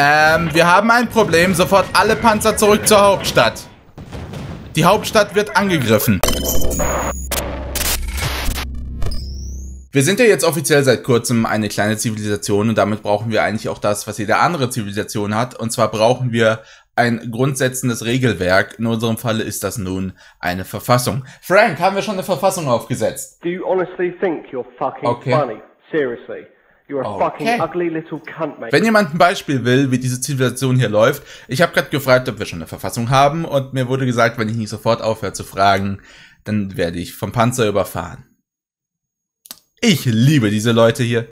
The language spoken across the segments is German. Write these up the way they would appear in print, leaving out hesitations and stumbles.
Wir haben ein Problem. Sofort alle Panzer zurück zur Hauptstadt. Die Hauptstadt wird angegriffen. Wir sind ja jetzt offiziell seit kurzem eine kleine Zivilisation und damit brauchen wir eigentlich auch das, was jede andere Zivilisation hat. Und zwar brauchen wir ein grundsätzendes Regelwerk. In unserem Falle ist das nun eine Verfassung. Frank, haben wir schon eine Verfassung aufgesetzt? Do you honestly think you're fucking funny? Seriously. You're a fucking ugly little cunt, mate. Wenn jemand ein Beispiel will, wie diese Zivilisation hier läuft, ich habe gerade gefragt, ob wir schon eine Verfassung haben und mir wurde gesagt, wenn ich nicht sofort aufhöre zu fragen, dann werde ich vom Panzer überfahren. Ich liebe diese Leute hier.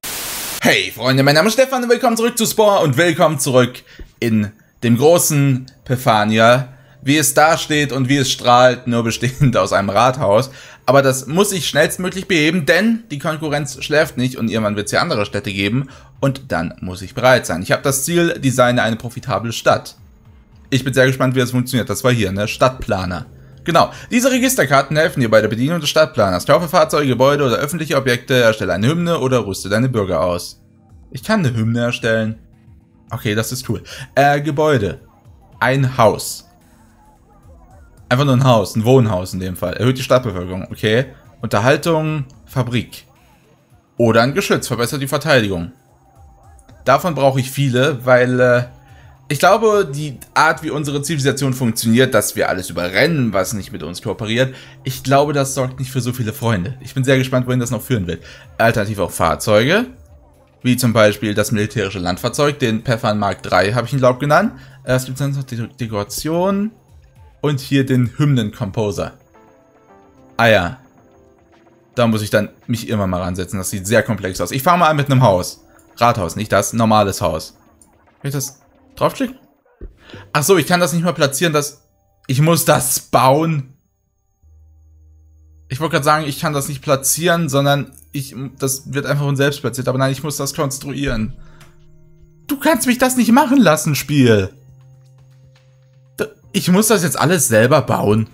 Hey Freunde, mein Name ist Stefan und willkommen zurück zu Spore und willkommen zurück in dem großen Perfania. Wie es da steht und wie es strahlt, nur bestehend aus einem Rathaus. Aber das muss ich schnellstmöglich beheben, denn die Konkurrenz schläft nicht und irgendwann wird es ja andere Städte geben. Und dann muss ich bereit sein. Ich habe das Ziel, designe eine profitable Stadt. Ich bin sehr gespannt, wie das funktioniert. Das war hier, ne? Stadtplaner. Genau, diese Registerkarten helfen dir bei der Bedienung des Stadtplaners. Kaufe Fahrzeuge, Gebäude oder öffentliche Objekte, erstelle eine Hymne oder rüste deine Bürger aus. Ich kann eine Hymne erstellen. Okay, das ist cool. Gebäude. Ein Haus. Einfach nur ein Haus, ein Wohnhaus in dem Fall. Erhöht die Stadtbevölkerung, okay. Unterhaltung, Fabrik. Oder ein Geschütz, verbessert die Verteidigung. Davon brauche ich viele, weil... ich glaube, die Art, wie unsere Zivilisation funktioniert, dass wir alles überrennen, was nicht mit uns kooperiert, ich glaube, das sorgt nicht für so viele Freunde. Ich bin sehr gespannt, wohin das noch führen wird. Alternativ auch Fahrzeuge, wie zum Beispiel das militärische Landfahrzeug, den Pfeffermark III habe ich ihn, glaube ich, genannt. Es gibt sonst noch Dekoration und hier den Hymnen-Composer. Ah ja, da muss ich dann mich immer mal ransetzen, das sieht sehr komplex aus. Ich fange mal an mit einem Haus. Rathaus, nicht das, normales Haus. Wird das... draufklicken? Achso, ich kann das nicht mal platzieren, das... Ich muss das bauen. Ich wollte gerade sagen, ich kann das nicht platzieren, sondern ich... Das wird einfach von selbst platziert, aber nein, ich muss das konstruieren. Du kannst mich das nicht machen lassen, Spiel. Ich muss das jetzt alles selber bauen.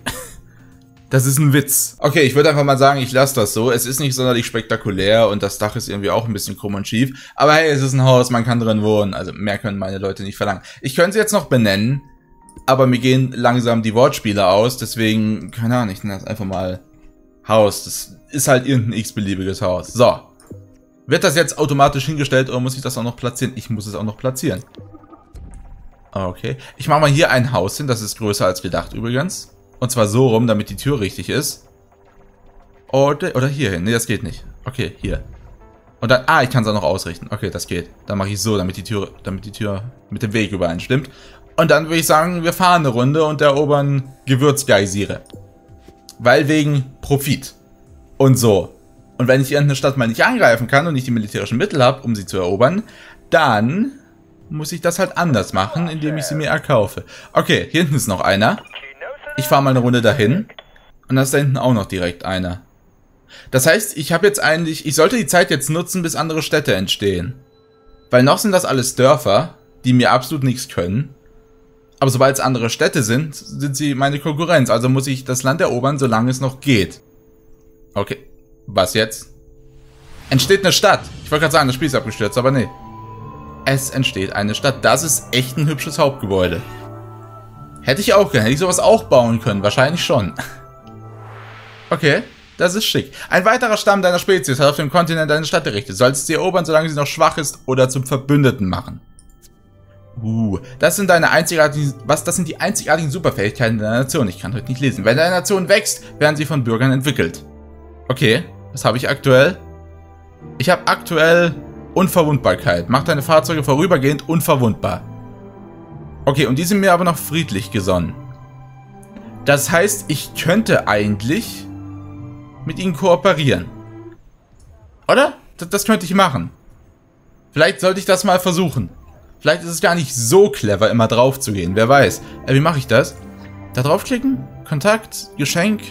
Das ist ein Witz. Okay, ich würde einfach mal sagen, ich lasse das so. Es ist nicht sonderlich spektakulär und das Dach ist irgendwie auch ein bisschen krumm und schief. Aber hey, es ist ein Haus, man kann drin wohnen. Also mehr können meine Leute nicht verlangen. Ich könnte sie jetzt noch benennen, aber mir gehen langsam die Wortspiele aus. Deswegen, keine Ahnung, ich nenne das einfach mal Haus. Das ist halt irgendein x-beliebiges Haus. So. Wird das jetzt automatisch hingestellt oder muss ich das auch noch platzieren? Ich muss es auch noch platzieren. Okay. Ich mache mal hier ein Haus hin. Das ist größer als gedacht übrigens. Und zwar so rum, damit die Tür richtig ist. Oder hier hin. Ne, das geht nicht. Okay, hier. Und dann... Ah, ich kann es auch noch ausrichten. Okay, das geht. Dann mache ich so, damit die Tür mit dem Weg übereinstimmt. Und dann würde ich sagen, wir fahren eine Runde und erobern Gewürzgeysire. Weil wegen Profit. Und so. Und wenn ich irgendeine Stadt mal nicht angreifen kann und nicht die militärischen Mittel habe, um sie zu erobern, dann muss ich das halt anders machen, indem ich sie mir erkaufe. Okay, hier hinten ist noch einer. Ich fahre mal eine Runde dahin. Und da ist da hinten auch noch direkt einer. Das heißt, ich habe jetzt eigentlich... Ich sollte die Zeit jetzt nutzen, bis andere Städte entstehen. Weil noch sind das alles Dörfer, die mir absolut nichts können. Aber sobald es andere Städte sind, sind sie meine Konkurrenz. Also muss ich das Land erobern, solange es noch geht. Okay. Was jetzt? Entsteht eine Stadt. Ich wollte gerade sagen, das Spiel ist abgestürzt, aber nee. Es entsteht eine Stadt. Das ist echt ein hübsches Hauptgebäude. Hätte ich auch gerne. Hätte ich sowas auch bauen können. Wahrscheinlich schon. Okay, das ist schick. Ein weiterer Stamm deiner Spezies hat auf dem Kontinent deine Stadt errichtet. Sollst sie erobern, solange sie noch schwach ist oder zum Verbündeten machen. Das sind deine einzigartigen... Was? Das sind die einzigartigen Superfähigkeiten deiner Nation. Ich kann heute nicht lesen. Wenn deine Nation wächst, werden sie von Bürgern entwickelt. Okay, was habe ich aktuell? Ich habe aktuell Unverwundbarkeit. Mach deine Fahrzeuge vorübergehend unverwundbar. Okay, und die sind mir aber noch friedlich gesonnen. Das heißt, ich könnte eigentlich mit ihnen kooperieren. Oder? Das könnte ich machen. Vielleicht sollte ich das mal versuchen. Vielleicht ist es gar nicht so clever, immer drauf zu gehen. Wer weiß. Wie mache ich das? Da draufklicken, Kontakt, Geschenk,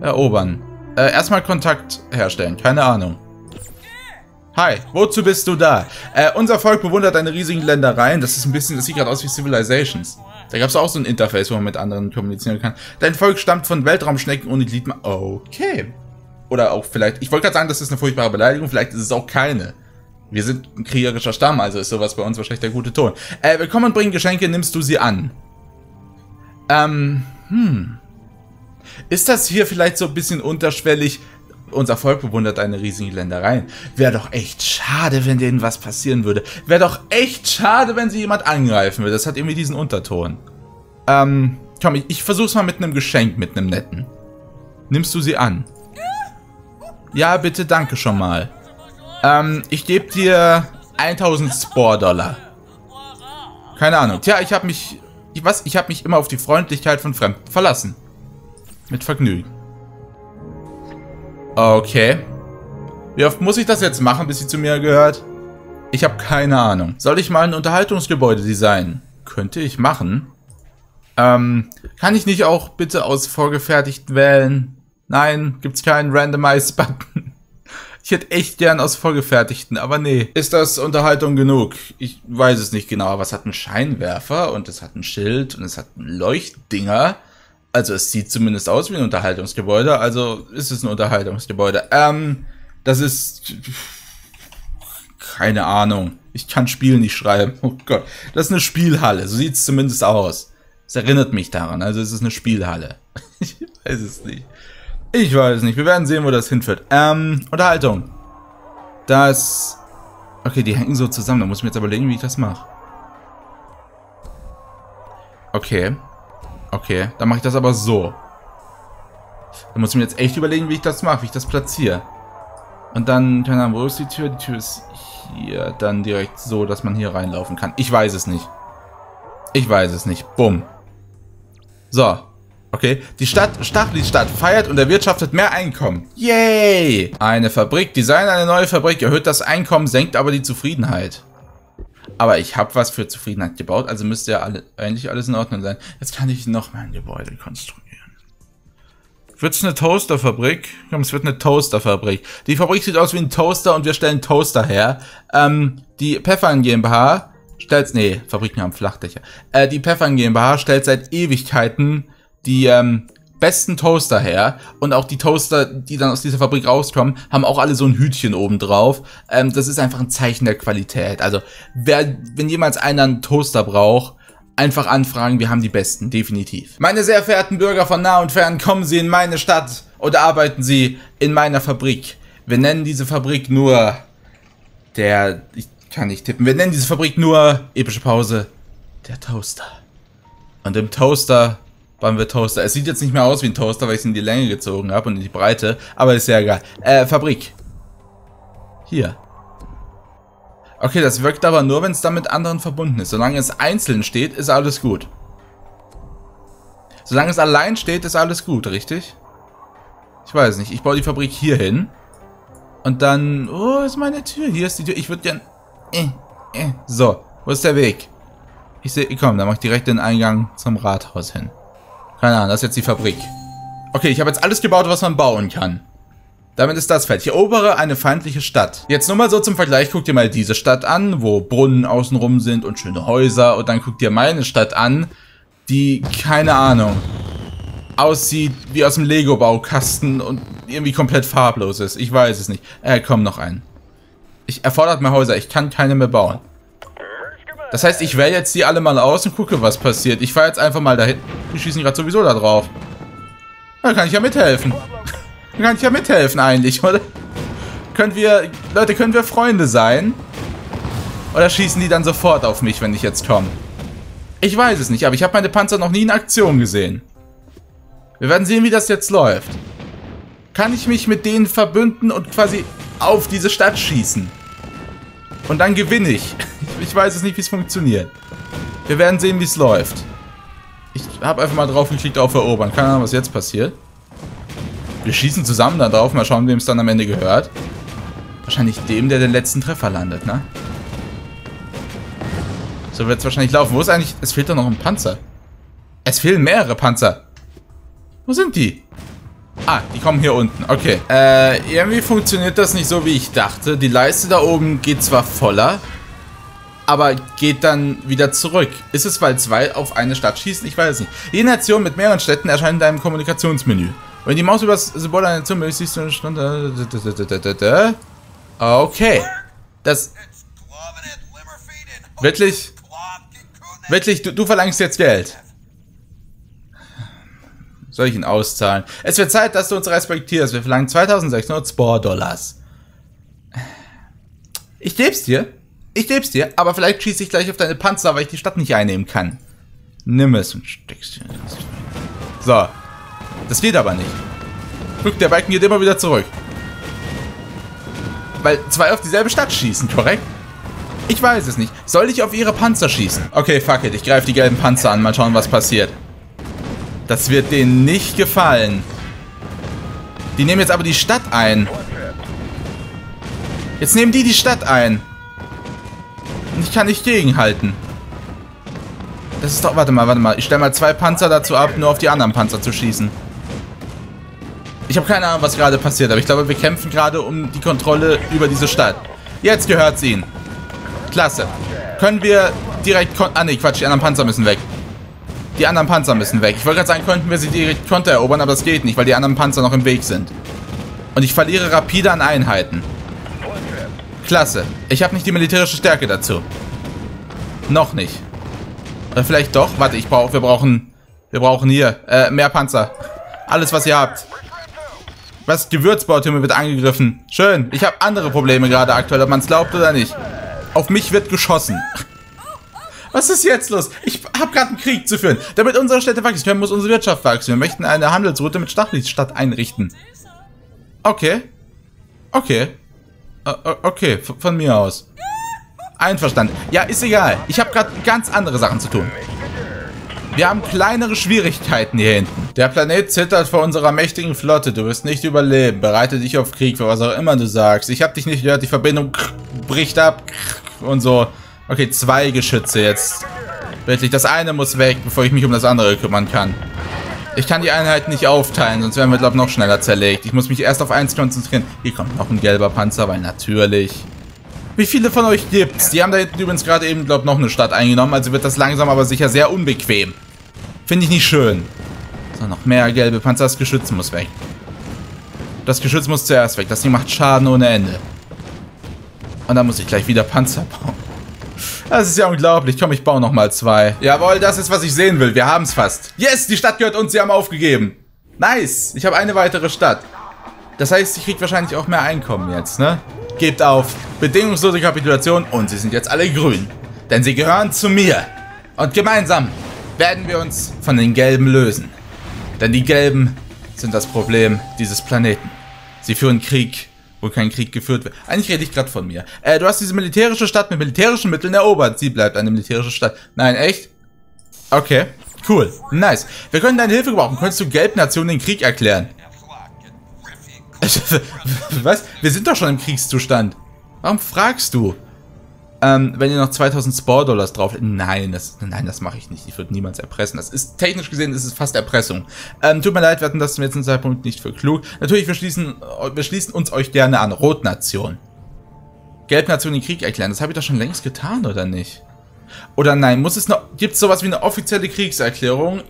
erobern. Erstmal Kontakt herstellen. Keine Ahnung. Hi, wozu bist du da? Unser Volk bewundert deine riesigen Ländereien. Das ist ein bisschen, das sieht gerade aus wie Civilizations. Da gab es auch so ein Interface, wo man mit anderen kommunizieren kann. Dein Volk stammt von Weltraumschnecken ohne Gliedmaßen. Okay. Oder auch vielleicht, ich wollte gerade sagen, das ist eine furchtbare Beleidigung. Vielleicht ist es auch keine. Wir sind ein kriegerischer Stamm, also ist sowas bei uns wahrscheinlich der gute Ton. Willkommen und bringen Geschenke, nimmst du sie an? Ist das hier vielleicht so ein bisschen unterschwellig? Unser Volk bewundert eine riesige Länderei. Wäre doch echt schade, wenn denen was passieren würde. Wäre doch echt schade, wenn sie jemand angreifen würde. Das hat irgendwie diesen Unterton. Komm, ich versuch's mal mit einem Geschenk, mit einem netten. Nimmst du sie an? Ja, bitte, danke schon mal. Ich gebe dir 1000 Spordollar. Keine Ahnung. Tja, ich habe mich immer auf die Freundlichkeit von Fremden verlassen. Mit Vergnügen. Okay. Wie oft muss ich das jetzt machen, bis sie zu mir gehört? Ich habe keine Ahnung. Soll ich mal ein Unterhaltungsgebäude designen? Könnte ich machen. Kann ich nicht auch bitte aus vorgefertigt wählen? Nein, gibt's keinen Randomize-Button. Ich hätte echt gern aus vorgefertigten, aber nee. Ist das Unterhaltung genug? Ich weiß es nicht genau, aber es hat einen Scheinwerfer und es hat ein Schild und es hat einen Leuchtdinger. Also es sieht zumindest aus wie ein Unterhaltungsgebäude, also ist es ein Unterhaltungsgebäude. Das ist... keine Ahnung. Ich kann Spiel nicht schreiben. Oh Gott. Das ist eine Spielhalle, so sieht es zumindest aus. Es erinnert mich daran, also es ist eine Spielhalle. Ich weiß es nicht. Ich weiß nicht, wir werden sehen, wo das hinführt. Unterhaltung. Das... okay, die hängen so zusammen, da muss ich mir jetzt überlegen, wie ich das mache. Okay. Okay, dann mache ich das aber so. Da muss ich mir jetzt echt überlegen, wie ich das mache, wie ich das platziere. Und dann, keine Ahnung, wo ist die Tür? Die Tür ist hier, dann direkt so, dass man hier reinlaufen kann. Ich weiß es nicht. Ich weiß es nicht. Bumm. So. Okay. Die Stadt, Stachelitzstadt feiert und erwirtschaftet mehr Einkommen. Yay! Eine Fabrik. Design eine neue Fabrik. Erhöht das Einkommen, senkt aber die Zufriedenheit. Aber ich habe was für Zufriedenheit gebaut, also müsste ja eigentlich alles in Ordnung sein. Jetzt kann ich noch mal ein Gebäude konstruieren. Wird es eine Toasterfabrik? Komm, es wird eine Toasterfabrik. Die Fabrik sieht aus wie ein Toaster und wir stellen Toaster her. Die Pfeffer-GmbH stellt... nee, Fabriken haben Flachdächer. Die Pfeffer-GmbH stellt seit Ewigkeiten die besten Toaster her. Und auch die Toaster, die dann aus dieser Fabrik rauskommen, haben auch alle so ein Hütchen oben drauf. Das ist einfach ein Zeichen der Qualität. Also, wenn jemals einer einen Toaster braucht, einfach anfragen, wir haben die besten, definitiv. Meine sehr verehrten Bürger von nah und fern, kommen Sie in meine Stadt oder arbeiten Sie in meiner Fabrik. Wir nennen diese Fabrik nur... ich kann nicht tippen. Wir nennen diese Fabrik nur... epische Pause. Der Toaster. Und im Toaster... bauen wir Toaster. Es sieht jetzt nicht mehr aus wie ein Toaster, weil ich es in die Länge gezogen habe und in die Breite. Aber ist ja egal. Fabrik. Hier. Okay, das wirkt aber nur, wenn es dann mit anderen verbunden ist. Solange es einzeln steht, ist alles gut. Solange es allein steht, ist alles gut, richtig? Ich weiß nicht. Ich baue die Fabrik hier hin. Und dann... oh, ist meine Tür. Hier ist die Tür. Ich würde gern... So, wo ist der Weg? Ich sehe... komm, dann mache ich direkt den Eingang zum Rathaus hin. Keine Ahnung, das ist jetzt die Fabrik. Okay, ich habe jetzt alles gebaut, was man bauen kann. Damit ist das fertig. Ich erobere eine feindliche Stadt. Jetzt nur mal so zum Vergleich, guck dir mal diese Stadt an, wo Brunnen außenrum sind und schöne Häuser. Und dann guck dir meine Stadt an, die, keine Ahnung, aussieht wie aus dem Lego-Baukasten und irgendwie komplett farblos ist. Ich weiß es nicht. Komm, noch einen. Ich erfordert mehr Häuser, ich kann keine mehr bauen. Das heißt, ich wähle jetzt die alle mal aus und gucke, was passiert. Ich fahre jetzt einfach mal dahin. Die schießen gerade sowieso da drauf. Da kann ich ja mithelfen. Da kann ich ja mithelfen eigentlich, oder? Können wir... Leute, können wir Freunde sein? Oder schießen die dann sofort auf mich, wenn ich jetzt komme? Ich weiß es nicht, aber ich habe meine Panzer noch nie in Aktion gesehen. Wir werden sehen, wie das jetzt läuft. Kann ich mich mit denen verbünden und quasi auf diese Stadt schießen? Und dann gewinne ich. Ich weiß es nicht, wie es funktioniert. Wir werden sehen, wie es läuft. Ich habe einfach mal drauf geklickt auf Erobern. Keine Ahnung, was jetzt passiert. Wir schießen zusammen da drauf. Mal schauen, wem es dann am Ende gehört. Wahrscheinlich dem, der den letzten Treffer landet, ne? So wird es wahrscheinlich laufen. Wo ist eigentlich... es fehlt doch noch ein Panzer. Es fehlen mehrere Panzer. Wo sind die? Ah, die kommen hier unten. Okay. Irgendwie funktioniert das nicht so, wie ich dachte. Die Leiste da oben geht zwar voller, aber geht dann wieder zurück. Ist es, weil zwei auf eine Stadt schießen? Ich weiß es nicht. Jede Nation mit mehreren Städten erscheint in deinem Kommunikationsmenü. Wenn die Maus über das Symbol einer Nation siehst du eine Stunde... okay. Das... Wirklich? Wirklich, du verlangst jetzt Geld. Soll ich ihn auszahlen? Es wird Zeit, dass du uns respektierst. Wir verlangen 2600 Spordollars. Ich geb's dir. Ich geb's dir. Aber vielleicht schieße ich gleich auf deine Panzer, weil ich die Stadt nicht einnehmen kann. Nimm es und steck's dir. So. Das geht aber nicht. Guck, der Balken geht immer wieder zurück. Weil zwei auf dieselbe Stadt schießen, korrekt? Ich weiß es nicht. Soll ich auf ihre Panzer schießen? Okay, fuck it. Ich greife die gelben Panzer an. Mal schauen, was passiert. Das wird denen nicht gefallen. Die nehmen jetzt aber die Stadt ein. Jetzt nehmen die Stadt ein. Und ich kann nicht gegenhalten. Das ist doch... Warte mal, warte mal. Ich stelle mal zwei Panzer dazu ab, nur auf die anderen Panzer zu schießen. Ich habe keine Ahnung, was gerade passiert, aber ich glaube, wir kämpfen gerade um die Kontrolle über diese Stadt. Jetzt gehört's ihnen. Klasse. Können wir direkt... Ah, ne, Quatsch. Die anderen Panzer müssen weg. Die anderen Panzer müssen weg. Ich wollte gerade sagen, könnten wir sie direkt kontererobern, aber das geht nicht, weil die anderen Panzer noch im Weg sind. Und ich verliere rapide an Einheiten. Klasse. Ich habe nicht die militärische Stärke dazu. Noch nicht. Oder vielleicht doch. Warte, wir brauchen hier mehr Panzer. Alles, was ihr habt. Was? Gewürzbautürme wird angegriffen. Schön. Ich habe andere Probleme gerade aktuell, ob man es glaubt oder nicht. Auf mich wird geschossen. Was ist jetzt los? Ich habe gerade einen Krieg zu führen. Damit unsere Städte wachsen können, muss unsere Wirtschaft wachsen. Wir möchten eine Handelsroute mit Stachelitzstadt einrichten. Okay. Okay. Okay, von mir aus. Einverstanden. Ja, ist egal. Ich habe gerade ganz andere Sachen zu tun. Wir haben kleinere Schwierigkeiten hier hinten. Der Planet zittert vor unserer mächtigen Flotte. Du wirst nicht überleben. Bereite dich auf Krieg, für was auch immer du sagst. Ich habe dich nicht gehört. Die Verbindung bricht ab und so. Okay, zwei Geschütze jetzt. Wirklich, das eine muss weg, bevor ich mich um das andere kümmern kann. Ich kann die Einheiten nicht aufteilen, sonst werden wir, glaube ich, noch schneller zerlegt. Ich muss mich erst auf eins konzentrieren. Hier kommt noch ein gelber Panzer, weil natürlich... Wie viele von euch gibt's? Die haben da hinten übrigens gerade eben, glaube ich, noch eine Stadt eingenommen. Also wird das langsam aber sicher sehr unbequem. Finde ich nicht schön. So, noch mehr gelbe Panzer. Das Geschütz muss weg. Das Geschütz muss zuerst weg. Das Ding macht Schaden ohne Ende. Und dann muss ich gleich wieder Panzer bauen. Das ist ja unglaublich. Komm, ich baue nochmal zwei. Jawohl, das ist, was ich sehen will. Wir haben es fast. Yes, die Stadt gehört uns. Sie haben aufgegeben. Nice. Ich habe eine weitere Stadt. Das heißt, ich kriege wahrscheinlich auch mehr Einkommen jetzt, ne? Gebt auf. Bedingungslose Kapitulation und sie sind jetzt alle grün. Denn sie gehören zu mir. Und gemeinsam werden wir uns von den Gelben lösen. Denn die Gelben sind das Problem dieses Planeten. Sie führen Krieg, wo kein Krieg geführt wird. Eigentlich rede ich gerade von mir. Du hast diese militärische Stadt mit militärischen Mitteln erobert. Sie bleibt eine militärische Stadt. Nein, echt? Okay, cool. Nice. Wir können deine Hilfe gebrauchen. Könntest du Gelbnationen den Krieg erklären? Was? Wir sind doch schon im Kriegszustand. Warum fragst du? Wenn ihr noch 2000 Spore-Dollars drauf... Nein, das mache ich nicht. Ich würde niemals erpressen. Das ist, technisch gesehen, ist es fast Erpressung. Tut mir leid, wir hatten das zum jetzigen Zeitpunkt nicht für klug. Natürlich, wir schließen uns euch gerne an. Rotnation. Gelbnation den Krieg erklären. Das habe ich doch schon längst getan, oder nicht? Oder nein, gibt es sowas wie eine offizielle Kriegserklärung,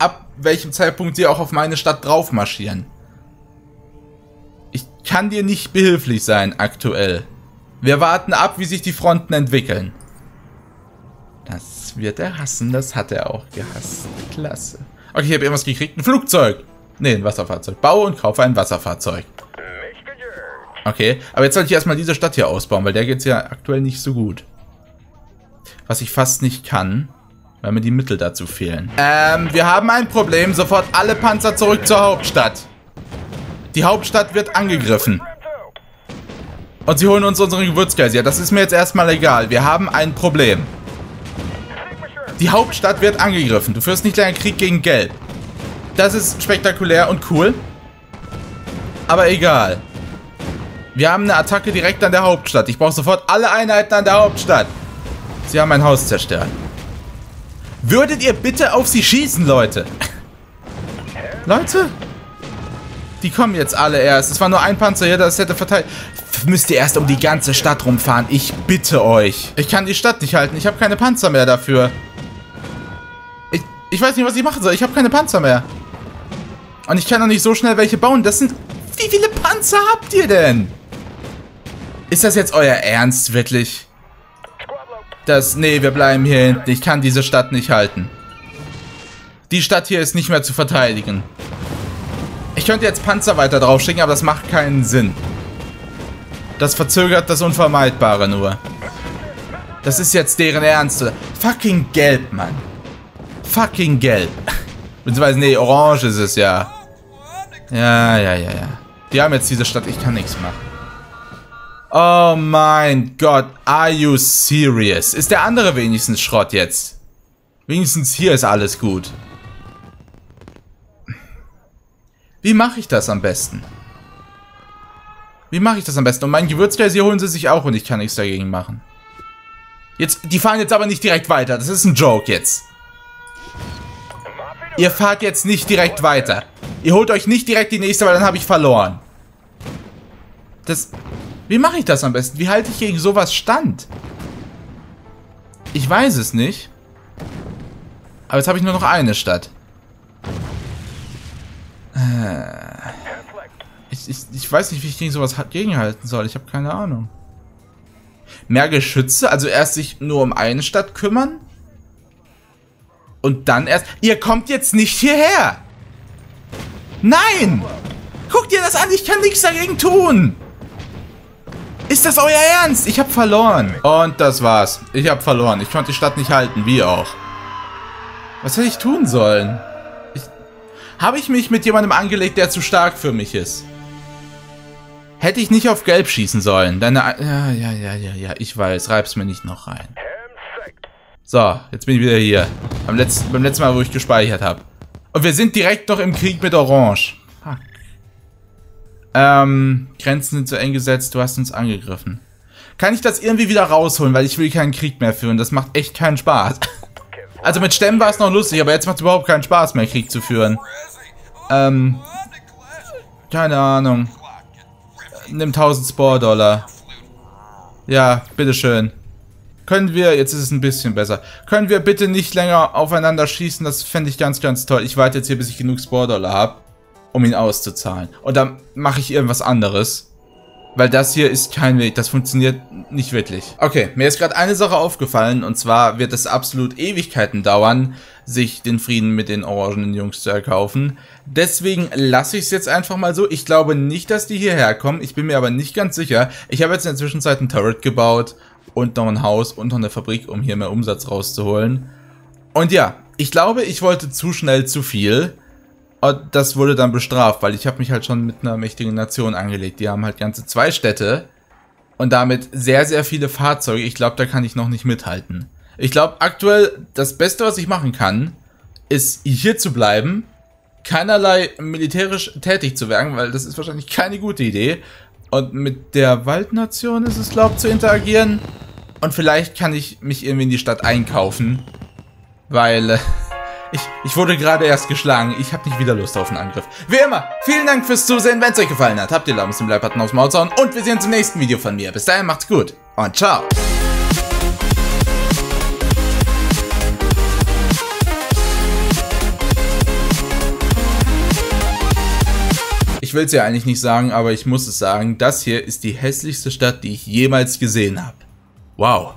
ab welchem Zeitpunkt sie auch auf meine Stadt drauf marschieren? Ich kann dir nicht behilflich sein, aktuell. Wir warten ab, wie sich die Fronten entwickeln. Das wird er hassen. Das hat er auch gehasst. Klasse. Okay, ich habe irgendwas gekriegt. Ein Flugzeug. Ne, ein Wasserfahrzeug. Baue und kaufe ein Wasserfahrzeug. Okay, aber jetzt sollte ich erstmal diese Stadt hier ausbauen, weil der geht es ja aktuell nicht so gut. Was ich fast nicht kann, weil mir die Mittel dazu fehlen. Wir haben ein Problem. Sofort alle Panzer zurück zur Hauptstadt. Die Hauptstadt wird angegriffen. Und sie holen uns unseren Gewürzkaiser. Das ist mir jetzt erstmal egal. Wir haben ein Problem. Die Hauptstadt wird angegriffen. Du führst nicht länger Krieg gegen Gelb. Das ist spektakulär und cool. Aber egal. Wir haben eine Attacke direkt an der Hauptstadt. Ich brauche sofort alle Einheiten an der Hauptstadt. Sie haben mein Haus zerstört. Würdet ihr bitte auf sie schießen, Leute? Leute? Die kommen jetzt alle erst. Es war nur ein Panzer hier, das hätte verteilt. Müsst ihr erst um die ganze Stadt rumfahren. Ich bitte euch. Ich kann die Stadt nicht halten. Ich habe keine Panzer mehr dafür. Ich weiß nicht, was ich machen soll. Ich habe keine Panzer mehr. Und ich kann doch nicht so schnell welche bauen. Das sind... Wie viele Panzer habt ihr denn? Ist das jetzt euer Ernst, wirklich? Nee, wir bleiben hier hinten. Ich kann diese Stadt nicht halten. Die Stadt hier ist nicht mehr zu verteidigen. Ich könnte jetzt Panzer weiter drauf schicken, aber das macht keinen Sinn. Das verzögert das Unvermeidbare nur. Das ist jetzt deren Ernst. Fucking gelb, Mann. Fucking gelb. Beziehungsweise, nee, orange ist es ja. Ja. Die haben jetzt diese Stadt. Ich kann nichts machen. Oh mein Gott. Are you serious? Ist der andere wenigstens Schrott jetzt? Wenigstens hier ist alles gut. Wie mache ich das am besten? Wie mache ich das am besten? Und mein Gewürzglas hier holen sie sich auch und ich kann nichts dagegen machen. Jetzt, die fahren jetzt aber nicht direkt weiter. Das ist ein Joke jetzt. Ihr fahrt jetzt nicht direkt weiter. Ihr holt euch nicht direkt die nächste, weil dann habe ich verloren. Das... Wie mache ich das am besten? Wie halte ich gegen sowas stand? Ich weiß es nicht. Aber jetzt habe ich nur noch eine Stadt. Ich weiß nicht, wie ich gegen sowas gegenhalten soll. Ich habe keine Ahnung. Mehr Geschütze? Also erst sich nur um eine Stadt kümmern? Und dann erst... Ihr kommt jetzt nicht hierher! Nein! Guckt ihr das an? Ich kann nichts dagegen tun! Ist das euer Ernst? Ich habe verloren. Und das war's. Ich habe verloren. Ich konnte die Stadt nicht halten. Wie auch. Was hätte ich tun sollen? Habe ich mich mit jemandem angelegt, der zu stark für mich ist? Hätte ich nicht auf Gelb schießen sollen. Ja, ich weiß. Reib's mir nicht noch rein. So, jetzt bin ich wieder hier. Beim letzten Mal, wo ich gespeichert habe. Und wir sind direkt noch im Krieg mit Orange. Fuck. Grenzen sind so eng gesetzt, du hast uns angegriffen. Kann ich das irgendwie wieder rausholen, weil ich will keinen Krieg mehr führen. Das macht echt keinen Spaß. Also mit Stämmen war es noch lustig, aber jetzt macht es überhaupt keinen Spaß mehr, Krieg zu führen. Keine Ahnung. Nimm 1000 Spordollar. Ja, bitteschön. Können wir, jetzt ist es ein bisschen besser, können wir bitte nicht länger aufeinander schießen? Das fände ich ganz, ganz toll. Ich warte jetzt hier, bis ich genug Spordollar habe, um ihn auszuzahlen. Und dann mache ich irgendwas anderes. Weil das hier ist kein Weg. Das funktioniert nicht wirklich. Okay, mir ist gerade eine Sache aufgefallen. Und zwar wird es absolut Ewigkeiten dauern, sich den Frieden mit den orangenen Jungs zu erkaufen. Deswegen lasse ich es jetzt einfach mal so. Ich glaube nicht, dass die hierher kommen. Ich bin mir aber nicht ganz sicher. Ich habe jetzt in der Zwischenzeit ein Turret gebaut. Und noch ein Haus und noch eine Fabrik, um hier mehr Umsatz rauszuholen. Und ja, ich glaube, ich wollte zu schnell zu viel. Und das wurde dann bestraft, weil ich habe mich halt schon mit einer mächtigen Nation angelegt. Die haben halt ganze 2 Städte und damit sehr, sehr viele Fahrzeuge. Ich glaube, da kann ich noch nicht mithalten. Ich glaube, aktuell das Beste, was ich machen kann, ist hier zu bleiben, keinerlei militärisch tätig zu werden, weil das ist wahrscheinlich keine gute Idee. Und mit der Waldnation ist es, glaube ich, zu interagieren. Und vielleicht kann ich mich irgendwie in die Stadt einkaufen, weil... Ich wurde gerade erst geschlagen. Ich habe nicht wieder Lust auf einen Angriff. Wie immer, vielen Dank fürs Zusehen. Wenn es euch gefallen hat, habt ihr Daumen zum Like-Button aufs Maul hauen. Und wir sehen uns im nächsten Video von mir. Bis dahin, macht's gut und ciao. Ich will es ja eigentlich nicht sagen, aber ich muss es sagen. Das hier ist die hässlichste Stadt, die ich jemals gesehen habe. Wow.